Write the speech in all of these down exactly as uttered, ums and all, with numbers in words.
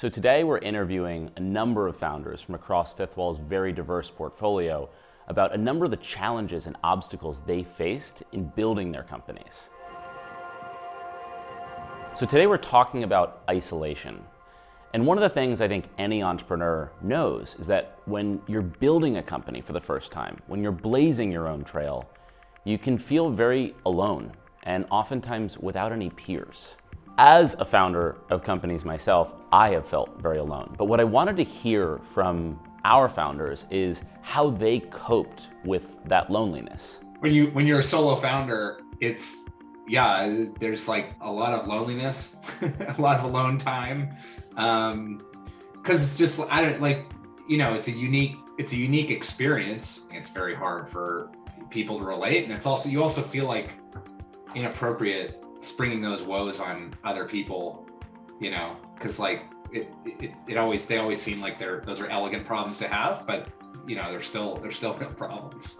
So today we're interviewing a number of founders from across Fifth Wall's very diverse portfolio about a number of the challenges and obstacles they faced in building their companies. So today we're talking about isolation. And one of the things I think any entrepreneur knows is that when you're building a company for the first time, when you're blazing your own trail, you can feel very alone and oftentimes without any peers. As a founder of companies myself, I have felt very alone. But what I wanted to hear from our founders is how they coped with that loneliness. When you when you're a solo founder, it's yeah, there's like a lot of loneliness, a lot of alone time, um, because it's just I don't like you know it's a unique it's a unique experience. It's very hard for people to relate, and it's also you also feel like inappropriate springing those woes on other people, you know, because like. It, it it always they always seem like they're those are elegant problems to have, but you know they're still they're still real problems.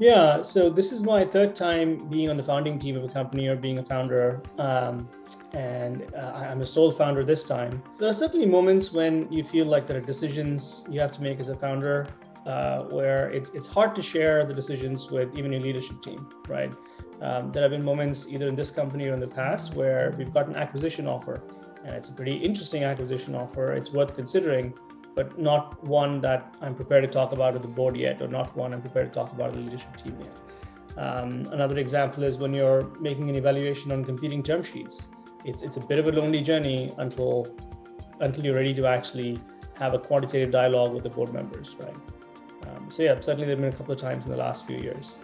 Yeah, so this is my third time being on the founding team of a company or being a founder, um, and uh, I'm a sole founder this time. There are certainly moments when you feel like there are decisions you have to make as a founder, uh, where it's it's hard to share the decisions with even your leadership team, right? Um, there have been moments either in this company or in the past where we've got an acquisition offer. And it's a pretty interesting acquisition offer. It's worth considering, but not one that I'm prepared to talk about with the board yet, or not one I'm prepared to talk about with the leadership team yet. Um, another example is when you're making an evaluation on competing term sheets. It's, it's a bit of a lonely journey until, until you're ready to actually have a quantitative dialogue with the board members, right? Um, so yeah, certainly there have been a couple of times in the last few years.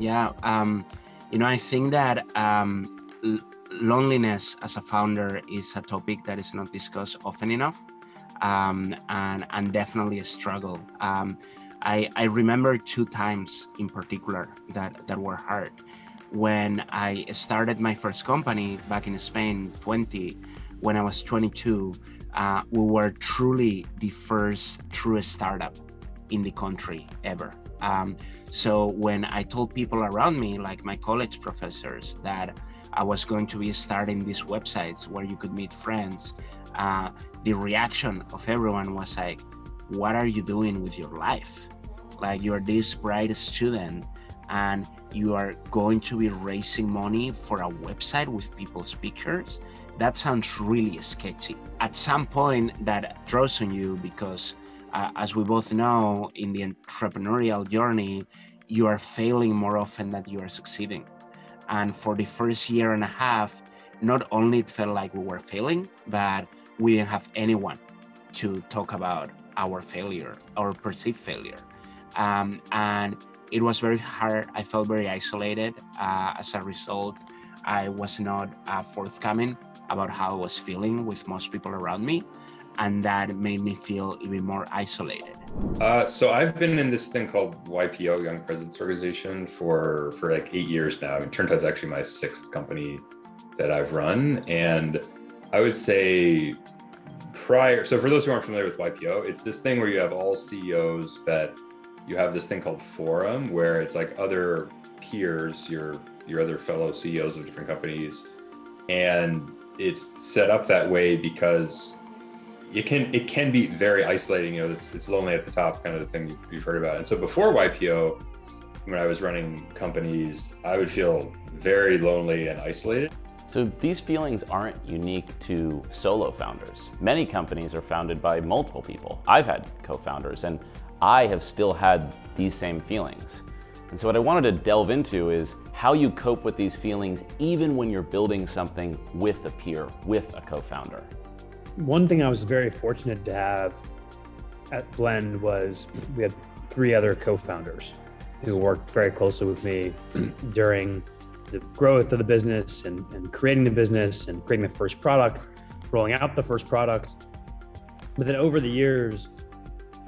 Yeah, um, you know, I think that, um, loneliness as a founder is a topic that is not discussed often enough, um, and, and definitely a struggle. Um, I, I remember two times in particular that, that were hard. When I started my first company back in Spain, twenty, when I was twenty-two, uh, we were truly the first true startup in the country ever. Um, so when I told people around me, like my college professors, that I was going to be starting these websites where you could meet friends, uh, the reaction of everyone was like, what are you doing with your life? Like, you're this bright student and you are going to be raising money for a website with people's pictures? That sounds really sketchy. At some point that draws on you because Uh, as we both know, in the entrepreneurial journey, you are failing more often than you are succeeding. And for the first year and a half, not only it felt like we were failing, but we didn't have anyone to talk about our failure, our perceived failure. Um, and it was very hard. I felt very isolated. Uh, as a result, I was not uh, forthcoming about how I was feeling with most people around me. And that made me feel even more isolated. Uh, so I've been in this thing called Y P O, Young Presidents Organization, for, for like eight years now. It turns out it's actually my sixth company that I've run. And I would say prior, so for those who aren't familiar with Y P O, it's this thing where you have all C E Os that you have this thing called forum, where it's like other peers, your, your other fellow C E Os of different companies. And it's set up that way because It can it can be very isolating, you know, it's, it's lonely at the top, kind of the thing you've heard about. And so before Y P O, when I was running companies, I would feel very lonely and isolated. So these feelings aren't unique to solo founders. Many companies are founded by multiple people. I've had co-founders and I have still had these same feelings. And so what I wanted to delve into is how you cope with these feelings even when you're building something with a peer, with a co-founder. One thing I was very fortunate to have at Blend was we had three other co-founders who worked very closely with me during the growth of the business and, and creating the business and creating the first product, rolling out the first product. But then over the years,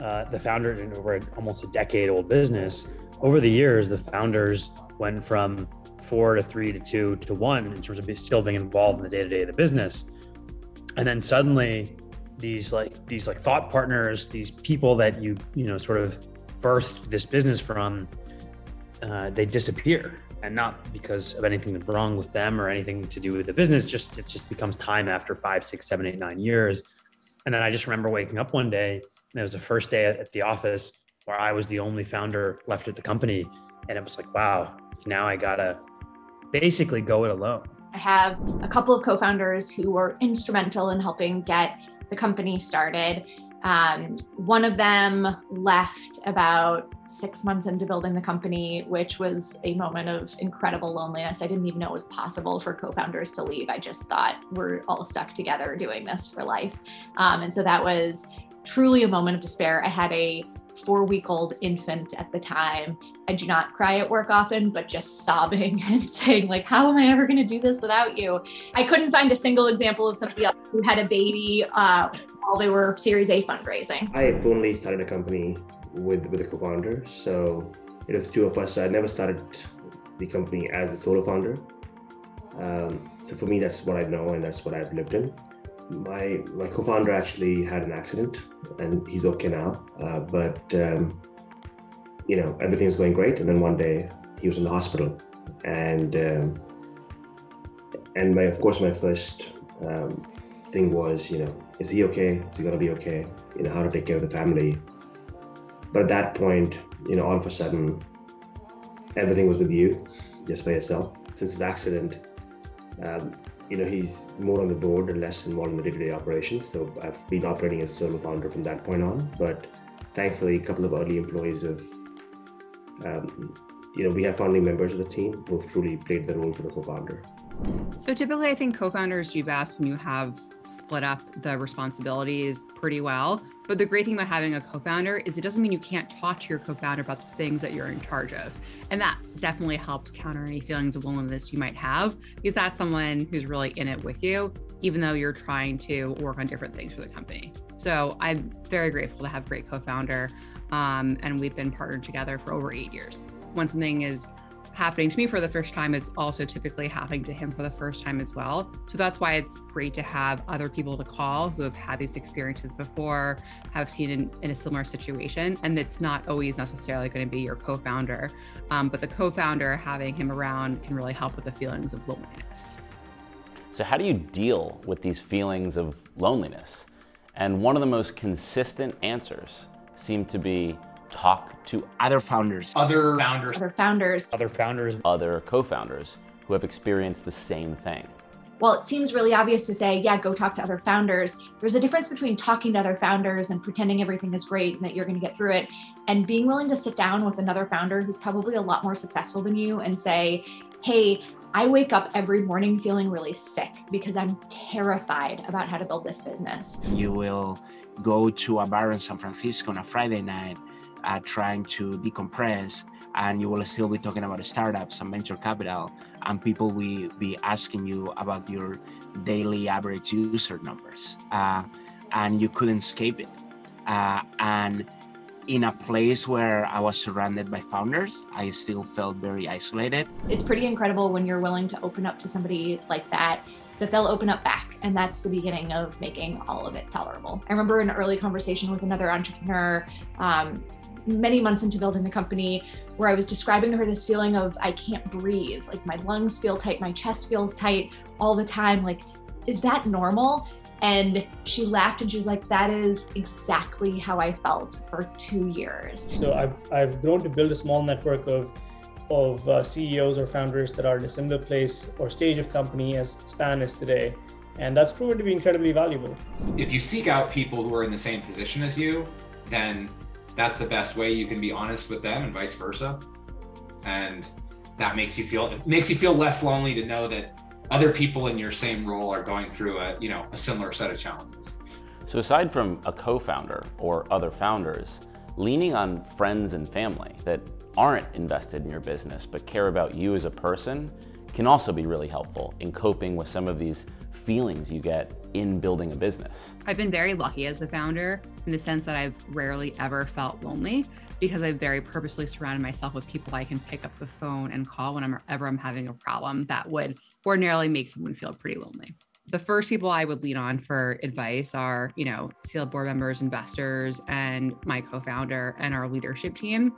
uh, the founder, and over an almost a decade old business, over the years, the founders went from four to three to two to one in terms of still being involved in the day-to-day of the business. And then suddenly these like these like thought partners, these people that you, you know, sort of birthed this business from, uh, they disappear, and not because of anything that's wrong with them or anything to do with the business. Just, it just becomes time after five, six, seven, eight, nine years And then I just remember waking up one day, and it was the first day at the office where I was the only founder left at the company. And it was like, wow, now I gotta basically go it alone. I have a couple of co-founders who were instrumental in helping get the company started. Um, one of them left about six months into building the company, which was a moment of incredible loneliness. I didn't even know it was possible for co-founders to leave. I just thought we're all stuck together doing this for life. Um, and so that was truly a moment of despair. I had a four-week-old infant at the time. I do not cry at work often, but just sobbing and saying like, how am I ever going to do this without you? I couldn't find a single example of somebody else who had a baby uh, while they were Series A fundraising. I have only started a company with, with a co-founder. So it was two of us. So I never started the company as a solo founder. Um, so for me, that's what I know and that's what I've lived in. My, my co-founder actually had an accident and he's okay now, uh, but um, you know, everything's going great. And then one day he was in the hospital, and um, and my, of course my first um, thing was, you know, is he okay? Is he gonna be okay? You know, how to take care of the family. But at that point, you know, all of a sudden, everything was with you, just by yourself. Since his accident, um, you know, he's more on the board and less involved in the day-to-day operations. So I've been operating as a solo founder from that point on. But thankfully, a couple of early employees of, um, you know, we have founding members of the team who've truly played the role for the co-founder. So typically, I think co-founders do best when you have split up the responsibilities pretty well. But the great thing about having a co-founder is it doesn't mean you can't talk to your co-founder about the things that you're in charge of. And that definitely helps counter any feelings of loneliness you might have, because that's someone who's really in it with you, even though you're trying to work on different things for the company. So I'm very grateful to have a great co-founder. Um, and we've been partnered together for over eight years. When something is happening to me for the first time, it's also typically happening to him for the first time as well. So that's why it's great to have other people to call who have had these experiences before, have seen in, in a similar situation, and it's not always necessarily going to be your co-founder. Um, but the co-founder, having him around, can really help with the feelings of loneliness. So how do you deal with these feelings of loneliness? And one of the most consistent answers seem to be talk to other founders. Other founders. Other founders. Other founders. Other co-founders who have experienced the same thing. Well, it seems really obvious to say, yeah, go talk to other founders. There's a difference between talking to other founders and pretending everything is great and that you're going to get through it, and being willing to sit down with another founder who's probably a lot more successful than you and say, hey, I wake up every morning feeling really sick because I'm terrified about how to build this business. You will go to a bar in San Francisco on a Friday night Uh, trying to decompress, and you will still be talking about startups and venture capital, and people will be asking you about your daily average user numbers, uh, and you couldn't escape it. Uh, and in a place where I was surrounded by founders, I still felt very isolated. It's pretty incredible when you're willing to open up to somebody like that, that they'll open up back. And that's the beginning of making all of it tolerable. I remember an early conversation with another entrepreneur, um, many months into building the company, where I was describing to her this feeling of, I can't breathe, like my lungs feel tight, my chest feels tight all the time. Like, is that normal? And she laughed and she was like, that is exactly how I felt for two years. So I've, I've grown to build a small network of, of uh, C E Os or founders that are in a similar place or stage of company as Span is today. And that's proven to be incredibly valuable. If you seek out people who are in the same position as you, then that's the best way you can be honest with them, and vice versa. And that makes you feel, it makes you feel less lonely to know that other people in your same role are going through a, you know, a similar set of challenges. So aside from a co-founder or other founders, leaning on friends and family that aren't invested in your business but care about you as a person can also be really helpful in coping with some of these feelings you get in building a business. I've been very lucky as a founder in the sense that I've rarely ever felt lonely, because I've very purposely surrounded myself with people I can pick up the phone and call whenever I'm having a problem that would ordinarily make someone feel pretty lonely. The first people I would lean on for advice are, you know, Sealed board members, investors, and my co-founder and our leadership team.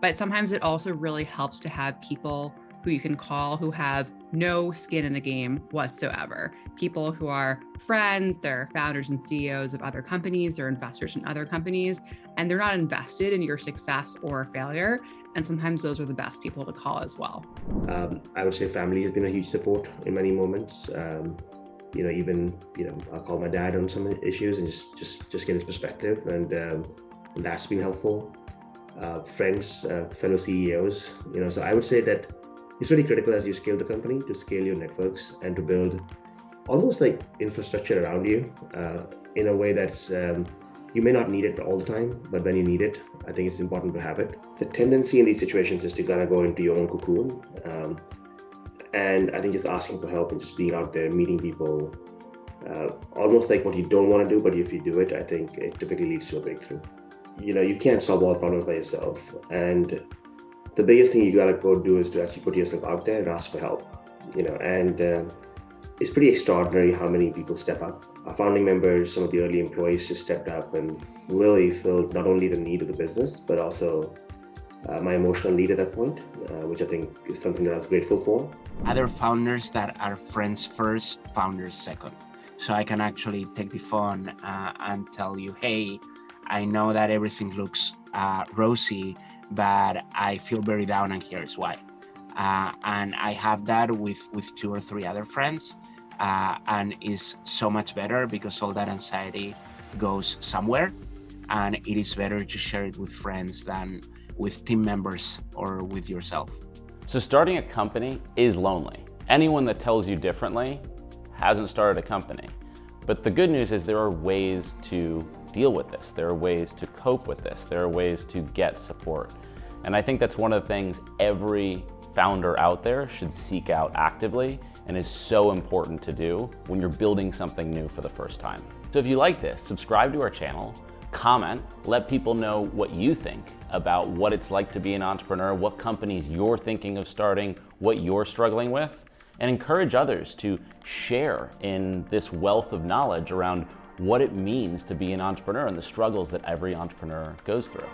But sometimes it also really helps to have people who you can call who have no skin in the game whatsoever. People who are friends, they're founders and C E Os of other companies, they're investors in other companies, and they're not invested in your success or failure. And sometimes those are the best people to call as well. Um, I would say family has been a huge support in many moments. Um, you know, even, you know, I'll call my dad on some issues and just, just, just get his perspective. And um, that's been helpful. Uh, friends, uh, fellow C E Os, you know, so I would say that it's really critical as you scale the company to scale your networks and to build almost like infrastructure around you uh, in a way that's, um, you may not need it all the time, but when you need it, I think it's important to have it. The tendency in these situations is to kind of go into your own cocoon. Um, and I think just asking for help and just being out there, meeting people, uh, almost like what you don't want to do, but if you do it, I think it typically leads to a breakthrough. You know, you can't solve all problems by yourself. And the biggest thing you gotta go do is to actually put yourself out there and ask for help, you know, and uh, it's pretty extraordinary how many people step up. Our founding members, some of the early employees just stepped up and really filled not only the need of the business, but also uh, my emotional need at that point, uh, which I think is something that I was grateful for. Other founders that are friends first, founders second. So I can actually take the phone uh, and tell you, hey, I know that everything looks uh, rosy, but I feel very down and here's why. Uh, and I have that with, with two or three other friends uh, and is so much better because all that anxiety goes somewhere. And it is better to share it with friends than with team members or with yourself. So starting a company is lonely. Anyone that tells you differently hasn't started a company. But the good news is there are ways to deal with this. There are ways to cope with this. There are ways to get support. And I think that's one of the things every founder out there should seek out actively and is so important to do when you're building something new for the first time. So if you like this, subscribe to our channel, comment, let people know what you think about what it's like to be an entrepreneur, what companies you're thinking of starting, what you're struggling with, and encourage others to share in this wealth of knowledge around what it means to be an entrepreneur and the struggles that every entrepreneur goes through.